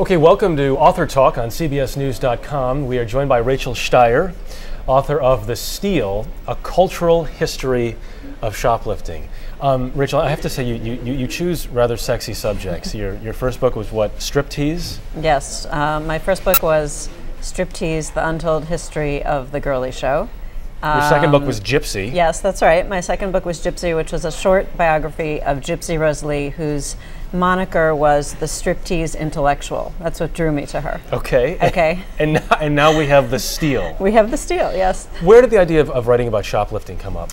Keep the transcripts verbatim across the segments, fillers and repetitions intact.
Okay, welcome to Author Talk on C B S News dot com. We are joined by Rachel Shteir, author of The Steal, A Cultural History of Shoplifting. Um, Rachel, I have to say, you, you, you choose rather sexy subjects. Your, your first book was what, Striptease? Yes, uh, my first book was Striptease, The Untold History of the Girly Show. Um, your second book was Gypsy. Yes, that's right. My second book was Gypsy, which was a short biography of Gypsy Rose Lee, whose moniker was the striptease intellectual. That's what drew me to her. Okay. Okay. And, and, and now we have The Steal. We have The Steal, yes. Where did the idea of, of writing about shoplifting come up?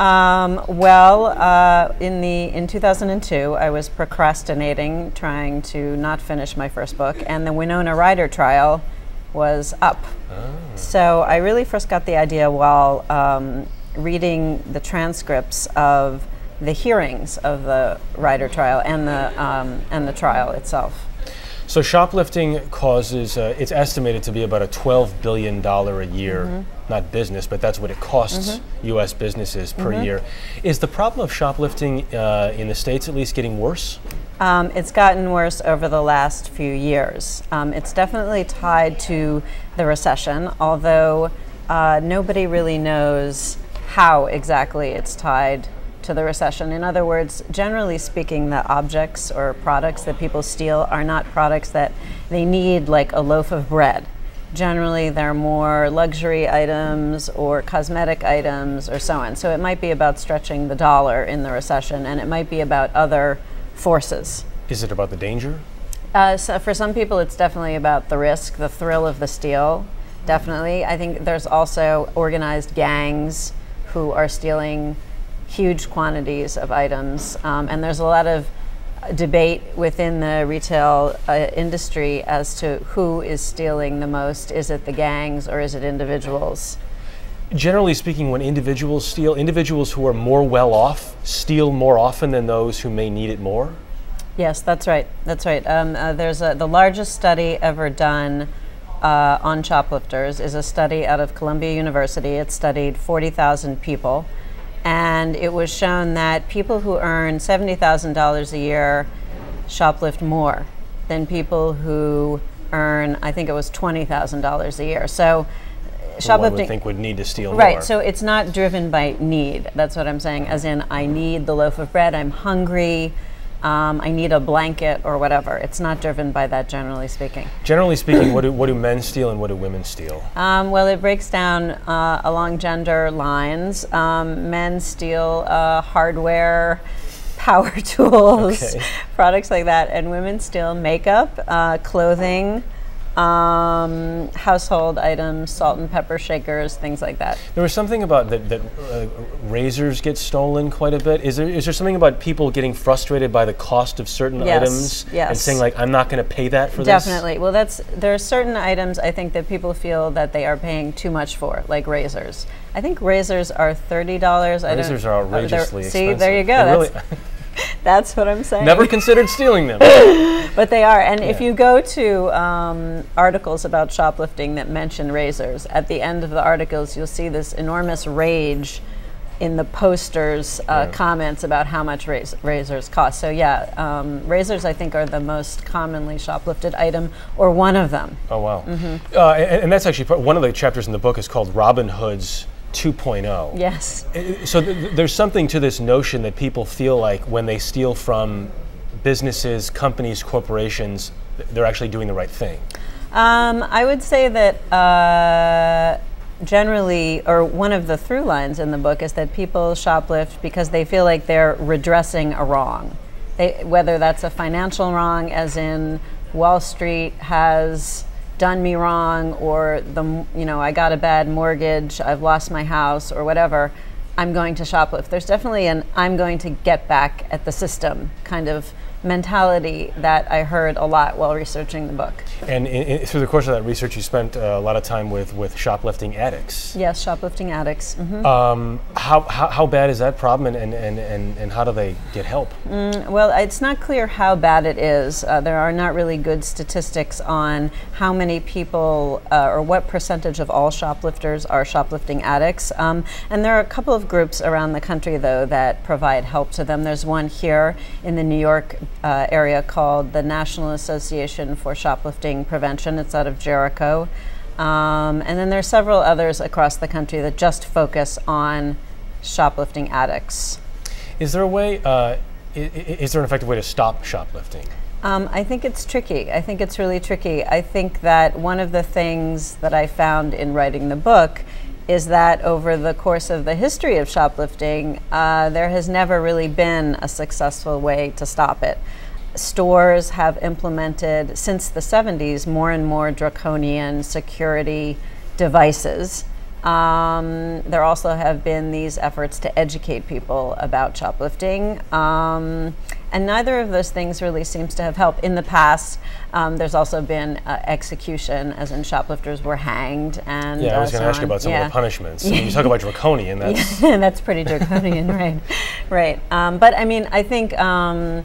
Um, well, uh, in, the, in two thousand two, I was procrastinating, trying to not finish my first book, and the Winona Ryder trial was up. Oh. So I really first got the idea while um, reading the transcripts of the hearings of the Ryder trial and the um, and the trial itself. So shoplifting causes, uh, it's estimated to be about a twelve billion dollars a year, mm-hmm. not business, but that's what it costs mm-hmm. U S businesses per mm-hmm. year. Is the problem of shoplifting uh, in the States at least getting worse? Um, it's gotten worse over the last few years. Um, it's definitely tied to the recession, although uh, nobody really knows how exactly it's tied to the recession. In other words, generally speaking, the objects or products that people steal are not products that they need, like a loaf of bread. Generally, they're more luxury items or cosmetic items or so on. So it might be about stretching the dollar in the recession, and it might be about other forces. Is it about the danger? Uh, so for some people, it's definitely about the risk, the thrill of the steal, definitely. I think there's also organized gangs who are stealing huge quantities of items, um, and there's a lot of debate within the retail uh, industry as to who is stealing the most. Is it the gangs or is it individuals? Generally speaking, when individuals steal, individuals who are more well off steal more often than those who may need it more? Yes, that's right. That's right. Um, uh, there's a, the largest study ever done uh, on shoplifters is a study out of Columbia University. It studied forty thousand people. And it was shown that people who earn seventy thousand dollars a year shoplift more than people who earn, I think it was twenty thousand dollars a year. So shoplifting, well, one would think would need to steal right, more. Right, so it's not driven by need. That's what I'm saying, as in I need the loaf of bread, I'm hungry, um, I need a blanket or whatever. It's not driven by that, generally speaking. Generally speaking, what, do, what do men steal and what do women steal? Um, well, it breaks down uh, along gender lines. Um, men steal uh, hardware, power tools, okay. products like that, and women steal makeup, uh, clothing, um, household items, salt and pepper shakers, things like that. There was something about that, that uh, razors get stolen quite a bit. Is there, is there something about people getting frustrated by the cost of certain yes, items yes. and saying, like, I'm not going to pay that for Definitely. this? Definitely. Well, that's, there are certain items I think that people feel that they are paying too much for, like razors. I think razors are thirty dollars. I razors are outrageously uh, expensive. See, there you go. That's what I'm saying. Never considered stealing them. But they are. And yeah. if you go to um, articles about shoplifting that mention razors, at the end of the articles, you'll see this enormous rage in the posters' uh, yeah. comments about how much raz razors cost. So yeah, um, razors, I think, are the most commonly shoplifted item, or one of them. Oh, wow. Mm-hmm. uh, and, and that's actually part, one of the chapters in the book is called Robin Hood's two point oh. Yes. So th there's something to this notion that people feel like when they steal from businesses, companies, corporations, they're actually doing the right thing. Um, I would say that uh, generally, or one of the through lines in the book is that people shoplift because they feel like they're redressing a wrong. They, whether that's a financial wrong, as in Wall Street has done me wrong, or the, you know, I got a bad mortgage, I've lost my house, or whatever, I'm going to shoplift. There's definitely an I'm going to get back at the system kind of mentality that I heard a lot while researching the book. And in, in, through the course of that research, you spent uh, a lot of time with, with shoplifting addicts. Yes, shoplifting addicts. Mm-hmm. um, how, how, how bad is that problem, and, and, and, and how do they get help? Mm, well, it's not clear how bad it is. Uh, there are not really good statistics on how many people uh, or what percentage of all shoplifters are shoplifting addicts. Um, and there are a couple of groups around the country, though, that provide help to them. There's one here in the New York uh, area called the National Association for Shoplifting Prevention. It's out of Jericho. Um, and then there are several others across the country that just focus on shoplifting addicts. Is there a way, uh, is, is there an effective way to stop shoplifting? Um, I think it's tricky. I think it's really tricky. I think that one of the things that I found in writing the book is that over the course of the history of shoplifting, uh, there has never really been a successful way to stop it. Stores have implemented, since the seventies, more and more draconian security devices. Um, there also have been these efforts to educate people about shoplifting. Um, and neither of those things really seems to have helped. In the past, um, there's also been uh, execution, as in shoplifters were hanged. And yeah, I was uh, going to so ask you about some yeah. of the punishments. So you talk about draconian, that's... Yeah, that's pretty draconian, right. Right. Um, but I mean, I think, um,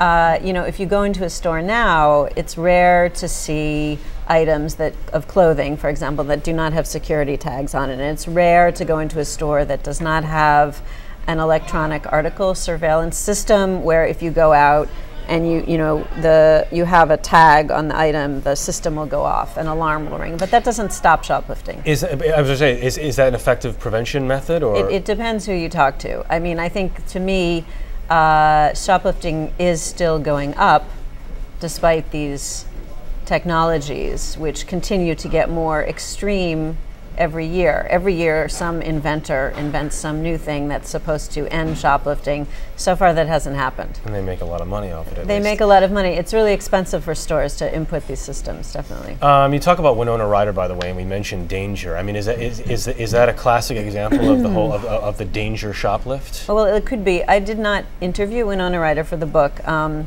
uh, you know, if you go into a store now, it's rare to see items that of clothing, for example, that do not have security tags on it. And it's rare to go into a store that does not have an electronic article surveillance system, where if you go out and you you know the you have a tag on the item, the system will go off, an alarm will ring. But that doesn't stop shoplifting. Is I was going to say, is is that an effective prevention method, or it, it depends who you talk to. I mean, I think to me, uh, shoplifting is still going up, despite these technologies, which continue to get more extreme every year. Every year, some inventor invents some new thing that's supposed to end shoplifting. So far, that hasn't happened. And they make a lot of money off it, at They least. make a lot of money. It's really expensive for stores to input these systems, definitely. Um, you talk about Winona Ryder, by the way, and we mentioned danger. I mean, is that, is, is, is that a classic example of the whole, of, of the danger shoplift? Well, it could be. I did not interview Winona Ryder for the book. Um,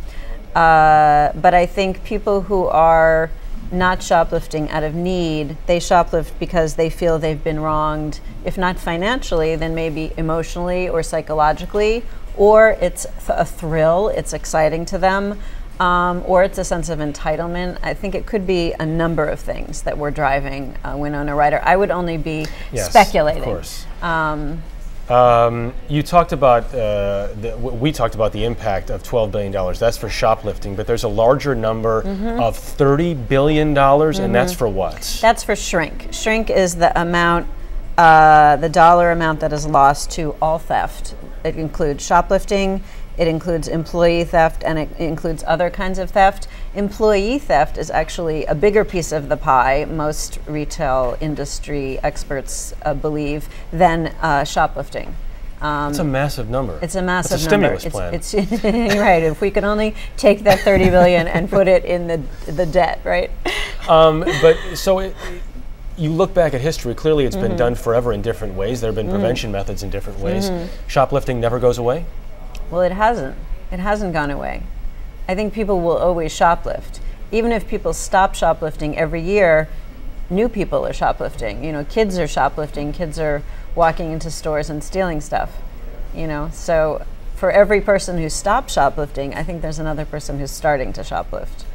Uh, but I think people who are not shoplifting out of need, they shoplift because they feel they've been wronged, if not financially, then maybe emotionally or psychologically, or it's th- a thrill, it's exciting to them, um, or it's a sense of entitlement. I think it could be a number of things that were driving uh, Winona Ryder. I would only be yes, speculating. Of course. Um, Um, you talked about, uh, the, w we talked about the impact of twelve billion dollars. That's for shoplifting, but there's a larger number mm-hmm. of thirty billion dollars, mm-hmm. and that's for what? That's for shrink. Shrink is the amount, uh, the dollar amount that is lost to all theft. It includes shoplifting, it includes employee theft, and it includes other kinds of theft. Employee theft is actually a bigger piece of the pie, most retail industry experts uh, believe, than uh, shoplifting. Um, it's a massive number. It's a massive it's a number. It's a stimulus plan. It's right. If we could only take that thirty billion dollars and put it in the the debt, right? Um, but so. It, You look back at history, clearly it's mm-hmm. been done forever in different ways. There have been mm-hmm. prevention methods in different ways. Mm-hmm. Shoplifting never goes away? Well, it hasn't. It hasn't gone away. I think people will always shoplift. Even if people stop shoplifting every year, new people are shoplifting. You know, kids are shoplifting. Kids are walking into stores and stealing stuff. You know, so for every person who stops shoplifting, I think there's another person who's starting to shoplift.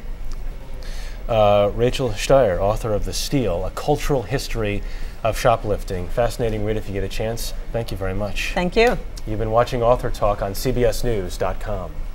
Uh, Rachel Shteir, author of The Steal, A Cultural History of Shoplifting. Fascinating read if you get a chance. Thank you very much. Thank you. You've been watching Author Talk on C B S news dot com.